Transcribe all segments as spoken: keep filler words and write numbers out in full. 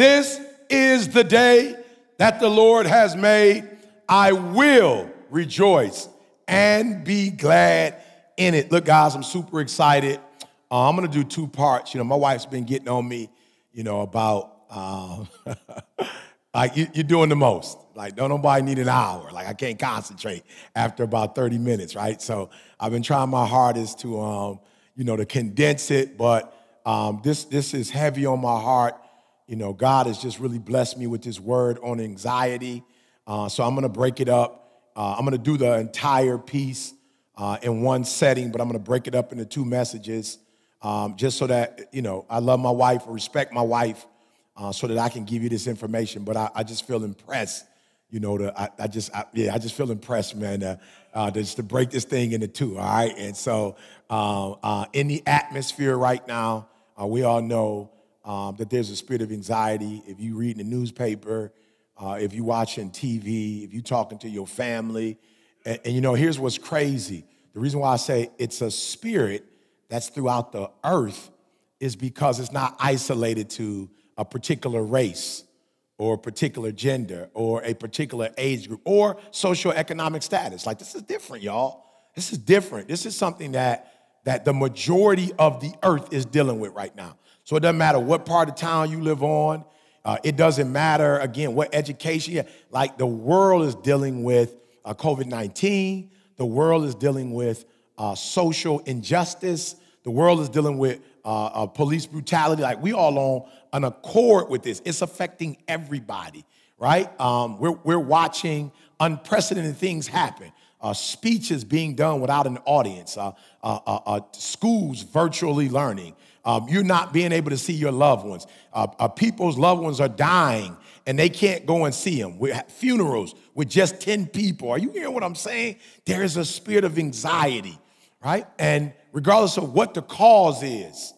This is the day that the Lord has made. I will rejoice and be glad in it. Look, guys, I'm super excited. Uh, I'm going to do two parts. You know, my wife's been getting on me, you know, about um, like you, you're doing the most. Like, don't nobody need an hour. Like, I can't concentrate after about thirty minutes, right? So I've been trying my hardest to, um, you know, to condense it. But um, this this is heavy on my heart. You know, God has just really blessed me with this word on anxiety. Uh, so I'm going to break it up. Uh, I'm going to do the entire piece uh, in one setting, but I'm going to break it up into two messages um, just so that, you know, I love my wife, I respect my wife, uh, so that I can give you this information. But I, I just feel impressed. You know, the, I, I just, I, yeah, I just feel impressed, man, uh, uh, just to break this thing into two, all right? And so uh, uh, in the atmosphere right now, uh, we all know um, that there's a spirit of anxiety. If you read in the newspaper, uh, if you watching T V, if you talking to your family, and, and, you know, here's what's crazy. The reason why I say it's a spirit that's throughout the earth is because it's not isolated to a particular race, or a particular gender, or a particular age group, or socioeconomic status. Like, this is different, y'all. This is different. This is something that, that the majority of the earth is dealing with right now. So it doesn't matter what part of town you live on. Uh, it doesn't matter, again, what education. Yeah, like, the world is dealing with uh, COVID nineteen. The world is dealing with uh, social injustice. The world is dealing with Uh, uh, police brutality. Like, we all on an accord with this. It's affecting everybody, right? Um, we're, we're watching unprecedented things happen. Uh, speeches being done without an audience. Uh, uh, uh, uh, schools virtually learning. Um, you're not being able to see your loved ones. Uh, uh, people's loved ones are dying, and they can't go and see them. We're at funerals with just ten people. Are you hearing what I'm saying? There is a spirit of anxiety, right? And regardless of what the cause is,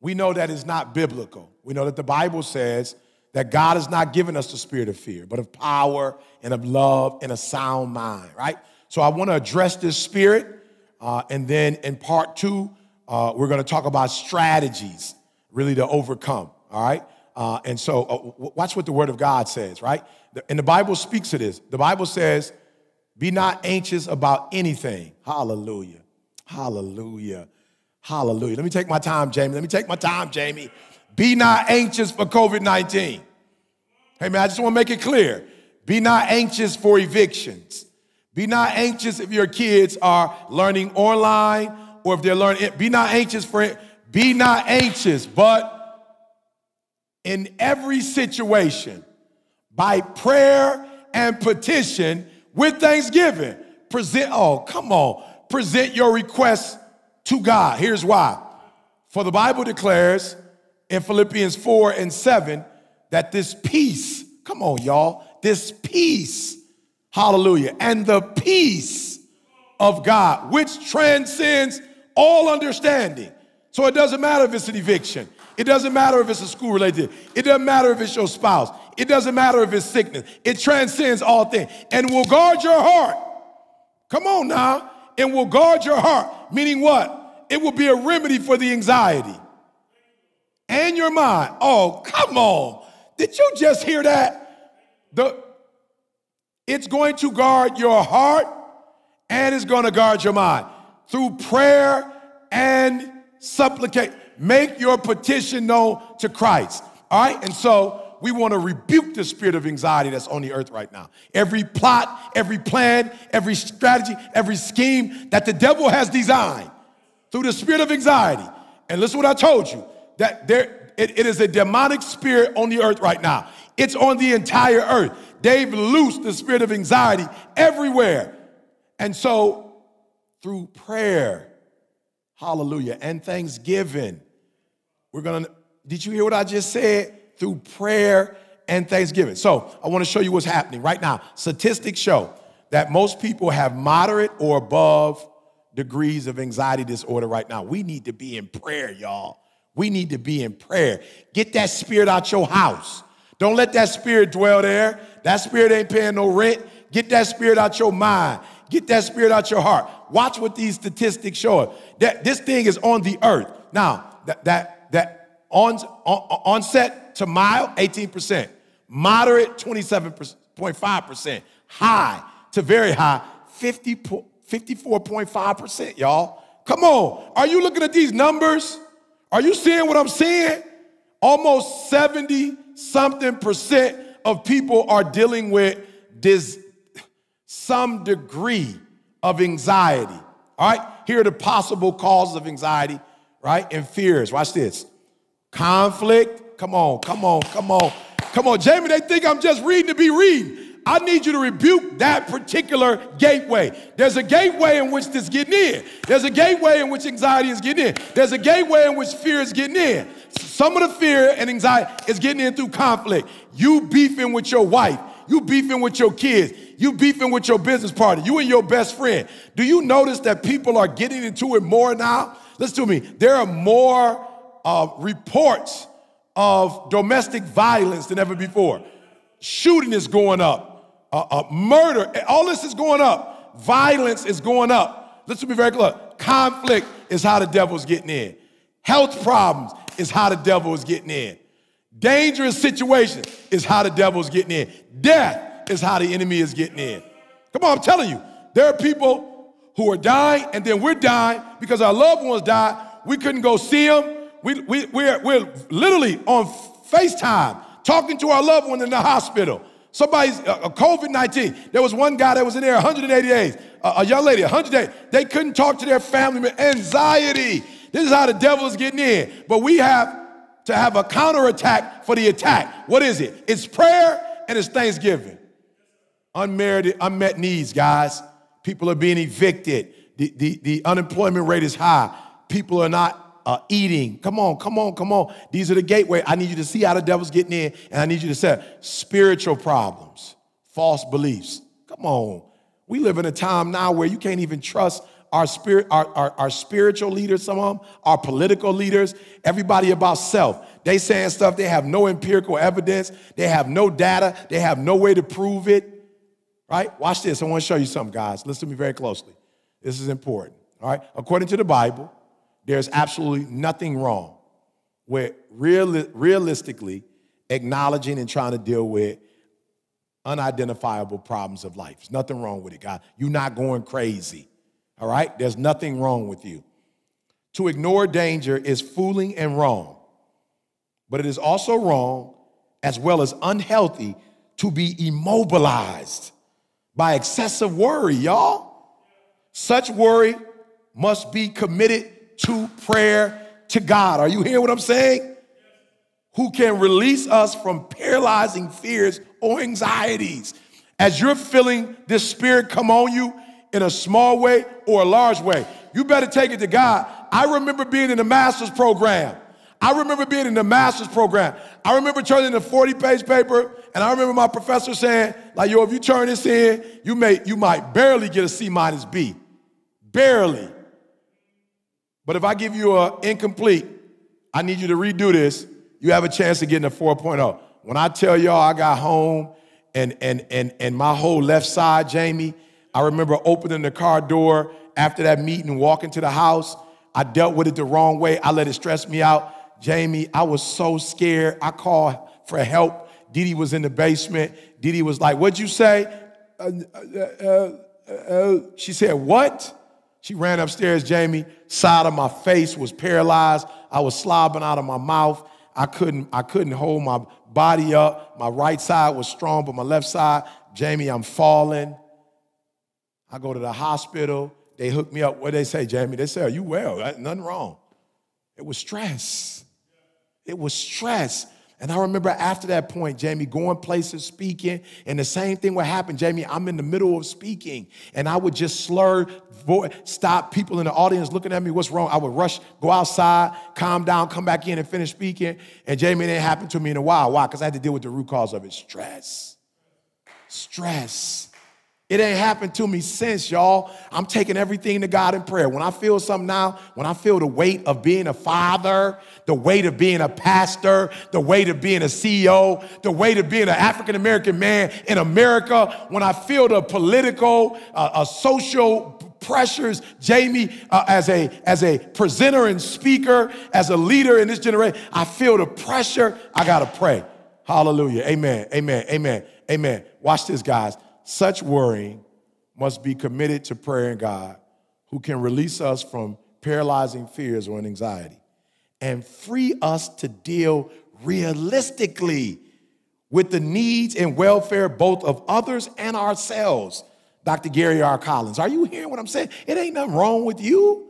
we know that it's not biblical. We know that the Bible says that God has not given us the spirit of fear, but of power and of love and a sound mind, right? So I want to address this spirit. Uh, and then in part two, uh, we're going to talk about strategies really to overcome, all right? Uh, and so uh, watch what the word of God says, right? And the Bible speaks to this. The Bible says, be not anxious about anything. Hallelujah. Hallelujah. Hallelujah. Let me take my time, Jamie. Let me take my time, Jamie. Be not anxious for COVID nineteen. Hey, man, I just want to make it clear. Be not anxious for evictions. Be not anxious if your kids are learning online or if they're learning. Be not anxious for it. Be not anxious, but in every situation, by prayer and petition, with thanksgiving, present, oh, come on. Present your requests to God. Here's why. For the Bible declares in Philippians four and seven that this peace, come on, y'all, this peace, hallelujah, and the peace of God, which transcends all understanding. So it doesn't matter if it's an eviction. It doesn't matter if it's a school related. It doesn't matter if it's your spouse. It doesn't matter if it's sickness. It transcends all things and will guard your heart. Come on now. And will guard your heart, meaning what? It will be a remedy for the anxiety and your mind. Oh, come on. Did you just hear that? The, it's going to guard your heart and it's going to guard your mind. Through prayer and supplicate, make your petition known to Christ. All right? And so we want to rebuke the spirit of anxiety that's on the earth right now. Every plot, every plan, every strategy, every scheme that the devil has designed through the spirit of anxiety. And listen to what I told you, that there, it, it is a demonic spirit on the earth right now. It's on the entire earth. They've loosed the spirit of anxiety everywhere. And so through prayer, hallelujah, and thanksgiving, we're going to, did you hear what I just said? Through prayer and thanksgiving. So I want to show you what's happening right now. Statistics show that most people have moderate or above degrees of anxiety disorder right now. We need to be in prayer, y'all. We need to be in prayer. Get that spirit out your house. Don't let that spirit dwell there. That spirit ain't paying no rent. Get that spirit out your mind. Get that spirit out your heart. Watch what these statistics show. That this thing is on the earth. Now, that that that on, on onset to mild, eighteen percent. Moderate, twenty-seven point five percent. High to very high, fifty-four point five percent, y'all. Come on. Are you looking at these numbers? Are you seeing what I'm seeing? Almost seventy-something percent of people are dealing with this, some degree of anxiety, all right? Here are the possible causes of anxiety, right, and fears. Watch this. Conflict. Come on, come on, come on. Come on, Jamie, they think I'm just reading to be reading. I need you to rebuke that particular gateway. There's a gateway in which this is getting in. There's a gateway in which anxiety is getting in. There's a gateway in which fear is getting in. Some of the fear and anxiety is getting in through conflict. You beefing with your wife. You beefing with your kids. You beefing with your business partner. You and your best friend. Do you notice that people are getting into it more now? Listen to me. There are more uh, reports of domestic violence than ever before. Shooting is going up. Uh, uh, murder, all this is going up. Violence is going up. Listen to me very close. Conflict is how the devil's getting in. Health problems is how the devil is getting in. Dangerous situations is how the devil's getting in. Death is how the enemy is getting in. Come on, I'm telling you. There are people who are dying, and then we're dying because our loved ones died. We couldn't go see them. We, we, we're, we're literally on FaceTime talking to our loved one in the hospital. Somebody's, uh, COVID nineteen, there was one guy that was in there one hundred eighty days, uh, a young lady, one hundred days. They couldn't talk to their family. Anxiety. This is how the devil is getting in. But we have to have a counterattack for the attack. What is it? It's prayer and it's Thanksgiving. Unmerited, unmet needs, guys. People are being evicted. The, the, the unemployment rate is high. People are not uh, eating. Come on, come on, come on. These are the gateway. I need you to see how the devil's getting in, and I need you to say spiritual problems, false beliefs. Come on. We live in a time now where you can't even trust Our, spirit, our, our, our spiritual leaders, some of them, our political leaders, everybody about self. They saying stuff, they have no empirical evidence. They have no data. They have no way to prove it, right? Watch this. I want to show you something, guys. Listen to me very closely. This is important, all right? According to the Bible, there's absolutely nothing wrong with reali- realistically acknowledging and trying to deal with unidentifiable problems of life. There's nothing wrong with it, guys. You're not going crazy. All right? There's nothing wrong with you. To ignore danger is fooling and wrong. But it is also wrong, as well as unhealthy, to be immobilized by excessive worry, y'all. Such worry must be committed to prayer to God. Are you hearing what I'm saying? Who can release us from paralyzing fears or anxieties. As you're feeling this spirit come on you, in a small way or a large way, you better take it to God. I remember being in the master's program. I remember being in the master's program. I remember turning the forty page paper, and I remember my professor saying, like, yo, if you turn this in, you, may, you might barely get a C minus B. Barely. But if I give you an incomplete, I need you to redo this, you have a chance of getting a four point oh. When I tell y'all I got home and, and, and, and my whole left side, Jamie, I remember opening the car door after that meeting, walking to the house. I dealt with it the wrong way. I let it stress me out. Jamie, I was so scared. I called for help. Didi was in the basement. Didi was like, what'd you say? Uh, uh, uh, uh. She said, what? She ran upstairs, Jamie. Side of my face was paralyzed. I was slobbing out of my mouth. I couldn't, I couldn't hold my body up. My right side was strong, but my left side, Jamie, I'm falling. I go to the hospital. They hook me up. What did they say, Jamie? They say, are you well? Nothing wrong. It was stress. It was stress. And I remember after that point, Jamie, going places, speaking, and the same thing would happen. Jamie, I'm in the middle of speaking, and I would just slur, voice, stop people in the audience looking at me, what's wrong? I would rush, go outside, calm down, come back in and finish speaking. And Jamie, it didn't happen to me in a while. Why? Because I had to deal with the root cause of it. Stress. Stress. It ain't happened to me since, y'all. I'm taking everything to God in prayer. When I feel something now, when I feel the weight of being a father, the weight of being a pastor, the weight of being a C E O, the weight of being an African-American man in America, when I feel the political, uh, uh, social pressures Jamie uh, as a as a presenter and speaker, as a leader in this generation. I feel the pressure. I gotta pray. Hallelujah. Amen. Amen. Amen. Amen. Watch this, guys. Such worrying must be committed to prayer and God, who can release us from paralyzing fears or anxiety and free us to deal realistically with the needs and welfare both of others and ourselves. Doctor Gary R. Collins, are you hearing what I'm saying? It ain't nothing wrong with you,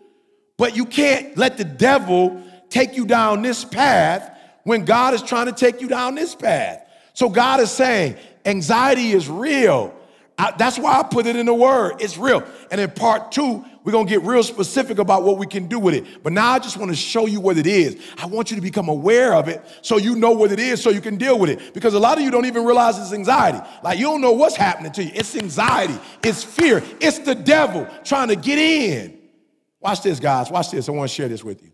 but you can't let the devil take you down this path when God is trying to take you down this path. So God is saying anxiety is real. I, that's why I put it in the word. It's real. And in part two, we're going to get real specific about what we can do with it. But now I just want to show you what it is. I want you to become aware of it so you know what it is so you can deal with it. Because a lot of you don't even realize it's anxiety. Like, you don't know what's happening to you. It's anxiety. It's fear. It's the devil trying to get in. Watch this, guys. Watch this. I want to share this with you.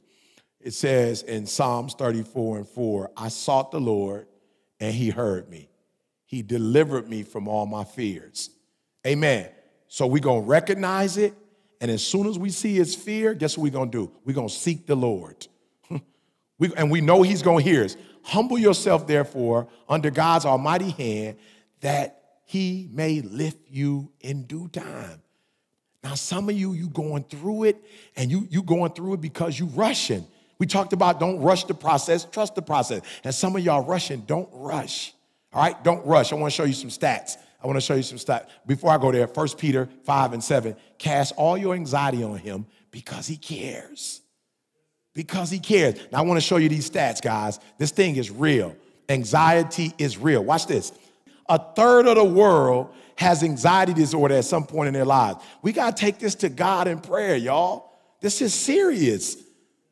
It says in Psalms thirty-four and four, I sought the Lord and he heard me. He delivered me from all my fears. Amen. So we're going to recognize it. And as soon as we see his fear, guess what we're going to do? We're going to seek the Lord. we, and we know he's going to hear us. Humble yourself, therefore, under God's almighty hand, that he may lift you in due time. Now, some of you, you going through it, and you, you going through it because you rushing. We talked about don't rush the process, trust the process. And some of y'all rushing, don't rush. All right, don't rush. I want to show you some stats. I want to show you some stats. Before I go there, First Peter five and seven, cast all your anxiety on him because he cares. Because he cares. Now, I want to show you these stats, guys. This thing is real. Anxiety is real. Watch this. A third of the world has anxiety disorder at some point in their lives. We got to take this to God in prayer, y'all. This is serious.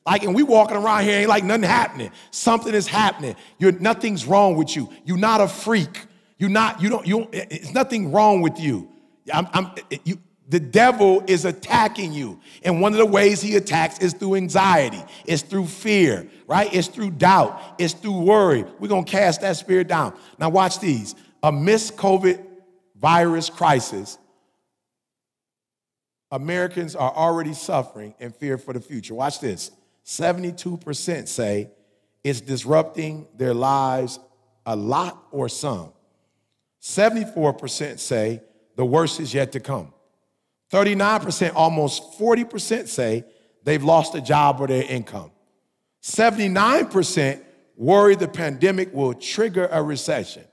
Like, and we walking around here, ain't like nothing happening. Something is happening. You're, nothing's wrong with you. You're not a freak. You're not, you don't, you don't, it's nothing wrong with you. I'm, I'm, you. The devil is attacking you. And one of the ways he attacks is through anxiety. It's through fear, right? It's through doubt. It's through worry. We're going to cast that spirit down. Now watch these. Amidst COVID virus crisis, Americans are already suffering in fear for the future. Watch this. seventy-two percent say it's disrupting their lives a lot or some. seventy-four percent say the worst is yet to come. thirty-nine percent, almost forty percent say they've lost a job or their income. seventy-nine percent worry the pandemic will trigger a recession.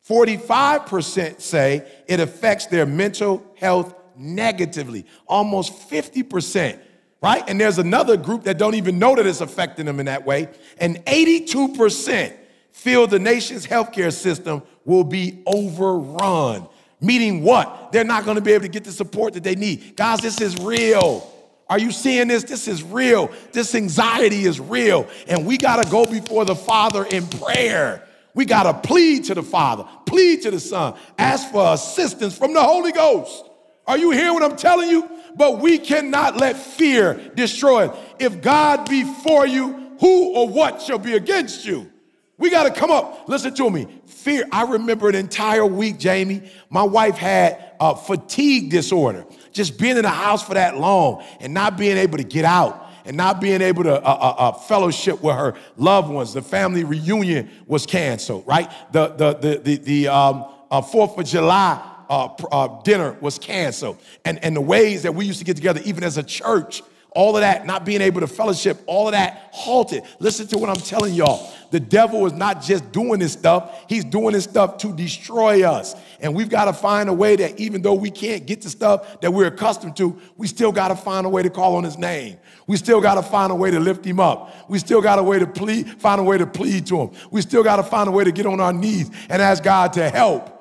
forty-five percent say it affects their mental health negatively. Almost fifty percent. Right? And there's another group that don't even know that it's affecting them in that way. And eighty-two percent feel the nation's healthcare system will be overrun. Meaning what? They're not going to be able to get the support that they need. Guys, this is real. Are you seeing this? This is real. This anxiety is real. And we got to go before the Father in prayer. We got to plead to the Father, plead to the Son, ask for assistance from the Holy Ghost. Are you hearing what I'm telling you? But we cannot let fear destroy us. If God be for you, who or what shall be against you? We got to come up. Listen to me. Fear. I remember an entire week, Jamie. My wife had a fatigue disorder. Just being in the house for that long and not being able to get out and not being able to uh, uh, uh, fellowship with her loved ones. The family reunion was canceled, right? The, the, the, the, the um, uh, fourth of July Uh, uh, dinner was canceled, and, and the ways that we used to get together, even as a church, all of that, not being able to fellowship, all of that halted. Listen to what I'm telling y'all. The devil is not just doing this stuff. He's doing this stuff to destroy us, and we've got to find a way that even though we can't get the stuff that we're accustomed to, we still got to find a way to call on his name. We still got to find a way to lift him up. We still got a way to plead, find a way to plead to him. We still got to find a way to get on our knees and ask God to help.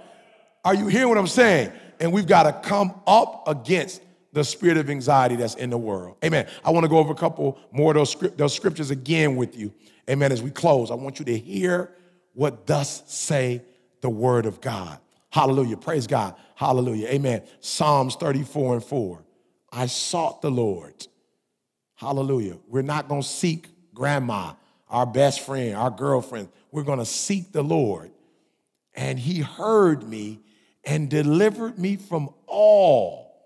Are you hearing what I'm saying? And we've got to come up against the spirit of anxiety that's in the world. Amen. I want to go over a couple more of those, script, those scriptures again with you. Amen. As we close, I want you to hear what thus say the word of God. Hallelujah. Praise God. Hallelujah. Amen. Psalms thirty-four and four. I sought the Lord. Hallelujah. We're not going to seek grandma, our best friend, our girlfriend. We're going to seek the Lord. And he heard me and delivered me from all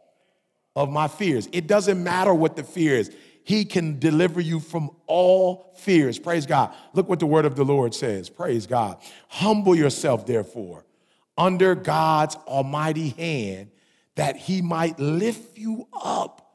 of my fears. It doesn't matter what the fear is. He can deliver you from all fears. Praise God. Look what the word of the Lord says. Praise God. Humble yourself, therefore, under God's almighty hand, that he might lift you up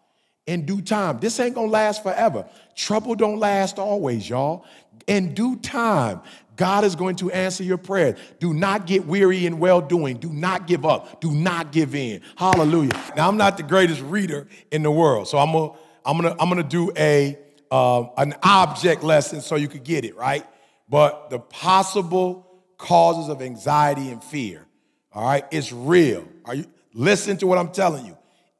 in due time. This ain't gonna last forever. Trouble don't last always, y'all. In due time, God is going to answer your prayer. Do not get weary in well-doing. Do not give up. Do not give in. Hallelujah. Now, I'm not the greatest reader in the world, so I'm gonna I'm gonna I'm gonna do a uh, an object lesson so you could get it right. But the possible causes of anxiety and fear, all right, it's real. Are you listen to what I'm telling you?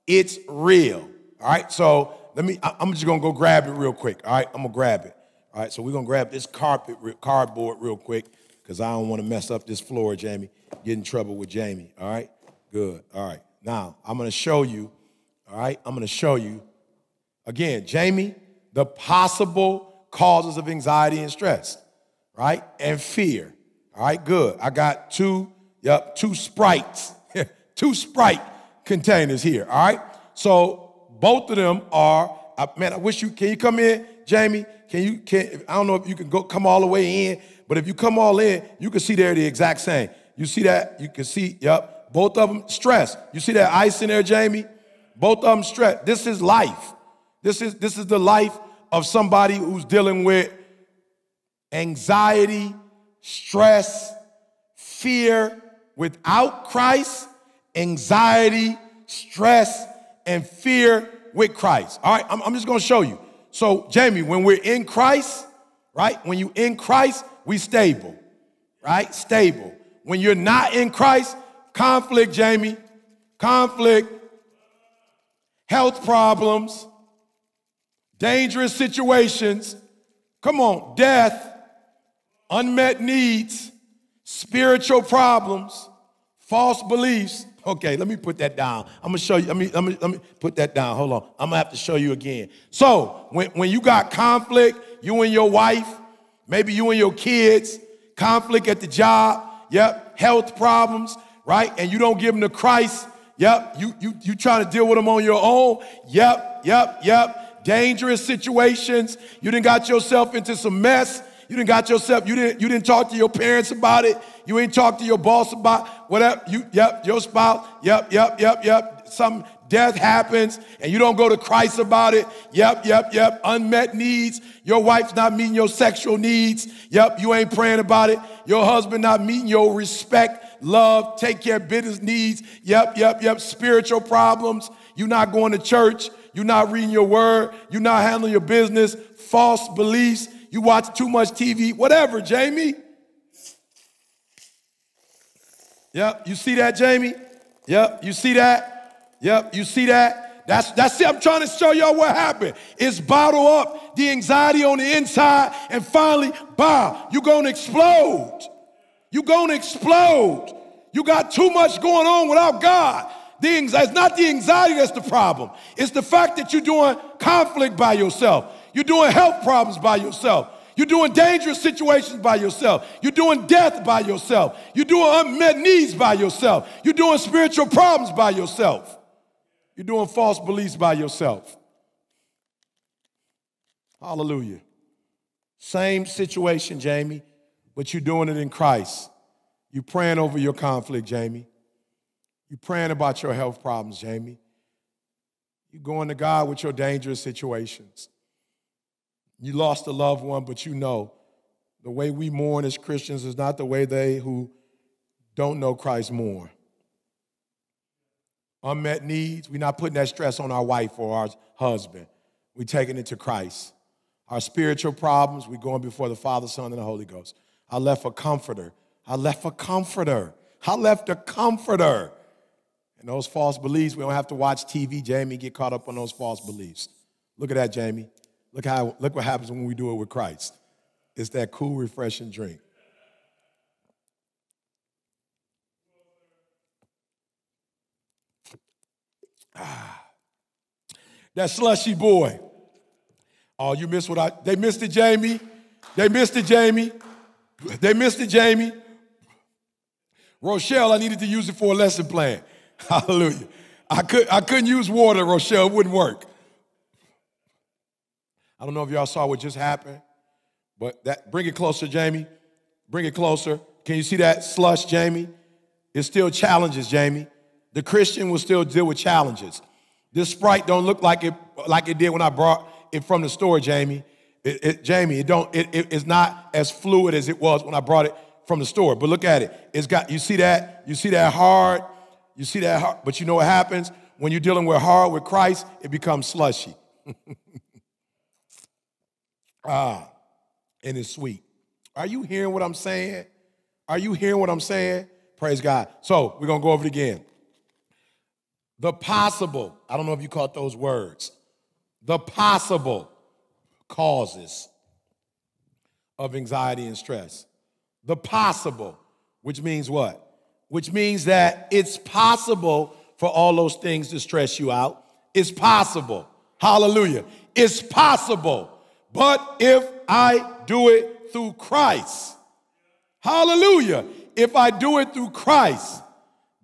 It's real. All right, so let me, I'm just going to go grab it real quick. All right, I'm going to grab it. All right, so we're going to grab this carpet, cardboard real quick, because I don't want to mess up this floor, Jamie. Get in trouble with Jamie, all right? Good, all right. Now, I'm going to show you, all right, I'm going to show you, again, Jamie, the possible causes of anxiety and stress, right, and fear. All right, good. I got two, yep, two Sprites, two Sprite containers here, all right? So, both of them are, uh, man, I wish you, can you come in, Jamie? Can you, can, I don't know if you can go come all the way in, but if you come all in, you can see they're the exact same. You see that? You can see, yep, both of them stress. You see that ice in there, Jamie? Both of them stress. This is life. This is, this is the life of somebody who's dealing with anxiety, stress, fear without Christ, anxiety, stress, and fear with Christ. All right, I'm, I'm just going to show you. So, Jamie, when we're in Christ, right, when you're in Christ, we stable, right, stable. When you're not in Christ, conflict, Jamie, conflict, health problems, dangerous situations, come on, death, unmet needs, spiritual problems, false beliefs. Okay, let me put that down. I'm going to show you. Let me, let, me, let me put that down. Hold on. I'm going to have to show you again. So when, when you got conflict, you and your wife, maybe you and your kids, conflict at the job, yep, health problems, right? And you don't give them to Christ, yep, you, you, you trying to deal with them on your own, yep, yep, yep, dangerous situations. You done got yourself into some mess. You didn't got yourself, you didn't, you didn't talk to your parents about it. You ain't talk to your boss about whatever. You, yep, your spouse, yep, yep, yep, yep. Some death happens and you don't go to Christ about it. Yep, yep, yep. Unmet needs. Your wife's not meeting your sexual needs. Yep, you ain't praying about it. Your husband not meeting your respect, love, take care of business needs. Yep, yep, yep. Spiritual problems. You're not going to church. You're not reading your word. You're not handling your business. False beliefs. You watch too much T V, whatever, Jamie. Yep, you see that, Jamie? Yep, you see that? Yep, you see that? That's, that's it, I'm trying to show y'all what happened. It's bottle up the anxiety on the inside, and finally, bow, you're gonna explode. You're gonna explode. You got too much going on without God. The anxiety, it's not the anxiety that's the problem. It's the fact that you're doing conflict by yourself. You're doing health problems by yourself. You're doing dangerous situations by yourself. You're doing death by yourself. You're doing unmet needs by yourself. You're doing spiritual problems by yourself. You're doing false beliefs by yourself. Hallelujah. Same situation, Jamie, but you're doing it in Christ. You're praying over your conflict, Jamie. You're praying about your health problems, Jamie. You're going to God with your dangerous situations. You lost a loved one, but you know the way we mourn as Christians is not the way they who don't know Christ mourn. Unmet needs, we're not putting that stress on our wife or our husband. We're taking it to Christ. Our spiritual problems, we're going before the Father, Son, and the Holy Ghost. I left a comforter. I left a comforter. I left a comforter. And those false beliefs, we don't have to watch T V, Jamie, get caught up on those false beliefs. Look at that, Jamie. Look, how, look what happens when we do it with Christ. It's that cool, refreshing drink. Ah, that slushy boy. Oh, you missed what I, they missed it, Jamie. They missed it, Jamie. They missed it, Jamie. Rochelle, I needed to use it for a lesson plan. Hallelujah. I, could, I couldn't use water, Rochelle. It wouldn't work. I don't know if y'all saw what just happened, but that, bring it closer, Jamie. Bring it closer. Can you see that slush, Jamie? It's still challenges, Jamie. The Christian will still deal with challenges. This Sprite don't look like it like it did when I brought it from the store, Jamie. It, it, Jamie, it don't. It, it, it's not as fluid as it was when I brought it from the store. But look at it. It's got. You see that? You see that hard? You see that hard? But you know what happens when you're dealing with hard with Christ? It becomes slushy. ah, and it's sweet. Are you hearing what I'm saying? Are you hearing what I'm saying? Praise God. So we're gonna go over it again. The possible, I don't know if you caught those words, the possible causes of anxiety and stress. The possible, which means what? Which means that it's possible for all those things to stress you out. It's possible. Hallelujah. It's possible. But if I do it through Christ, hallelujah. If I do it through Christ,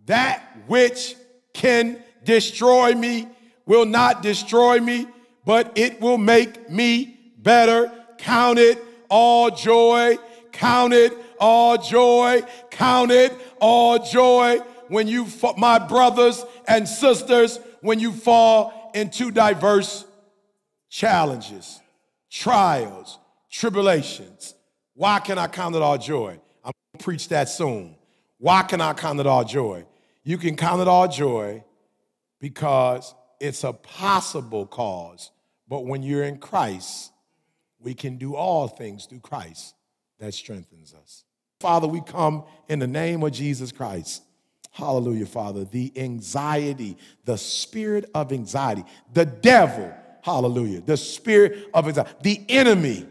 that which can destroy me will not destroy me, but it will make me better. Count it all joy. Count it all joy. Count it all joy when you, my brothers and sisters, when you fall into diverse challenges, trials, tribulations. Why can I count it all joy? I'm going to preach that soon. Why can I count it all joy? You can count it all joy because it's a possible cause. But when you're in Christ, we can do all things through Christ that strengthens us. Father, we come in the name of Jesus Christ. Hallelujah, Father. The anxiety, the spirit of anxiety, the devil, hallelujah, the spirit of anxiety, the enemy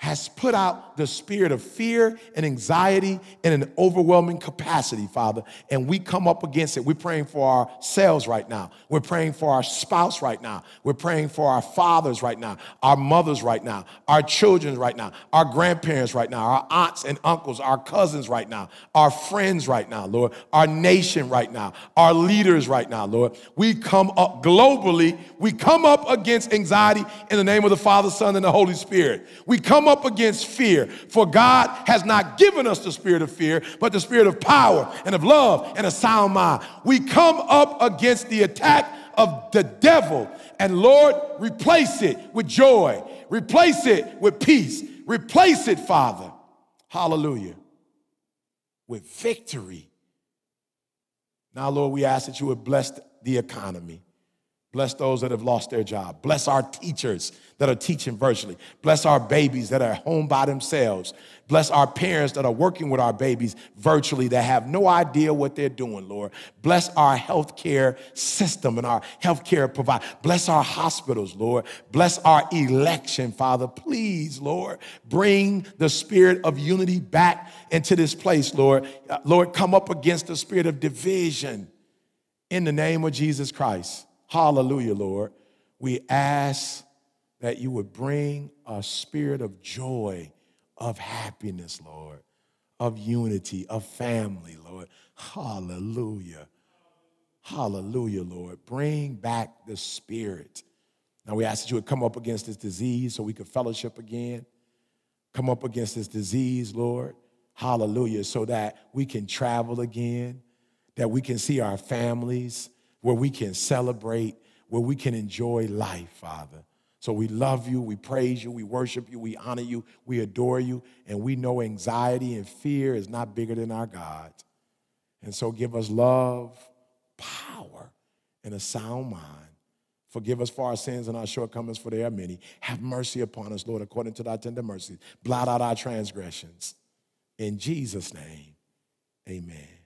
has put out the spirit of fear and anxiety in an overwhelming capacity, Father, and we come up against it. We're praying for ourselves right now. We're praying for our spouse right now. We're praying for our fathers right now, our mothers right now, our children right now, our grandparents right now, our aunts and uncles, our cousins right now, our friends right now, Lord, our nation right now, our leaders right now, Lord. We come up globally. We come up against anxiety in the name of the Father, Son, and the Holy Spirit. We come up against fear, for God has not given us the spirit of fear, but the spirit of power and of love and a sound mind. We come up against the attack of the devil, and Lord, replace it with joy, replace it with peace, replace it, Father, hallelujah, with victory. Now, Lord, we ask that you would bless the economy. Bless those that have lost their job. Bless our teachers that are teaching virtually. Bless our babies that are at home by themselves. Bless our parents that are working with our babies virtually that have no idea what they're doing, Lord. Bless our healthcare system and our healthcare provider. Bless our hospitals, Lord. Bless our election, Father. Please, Lord, bring the spirit of unity back into this place, Lord. Lord, come up against the spirit of division in the name of Jesus Christ. Hallelujah, Lord. We ask that you would bring a spirit of joy, of happiness, Lord, of unity, of family, Lord. Hallelujah. Hallelujah, Lord. Bring back the spirit. Now we ask that you would come up against this disease so we could fellowship again. Come up against this disease, Lord. Hallelujah, so that we can travel again, that we can see our families, where we can celebrate, where we can enjoy life, Father. So we love you, we praise you, we worship you, we honor you, we adore you, and we know anxiety and fear is not bigger than our God. And so give us love, power, and a sound mind. Forgive us for our sins and our shortcomings, for they are many. Have mercy upon us, Lord, according to thy tender mercies. Blot out our transgressions. In Jesus' name, amen.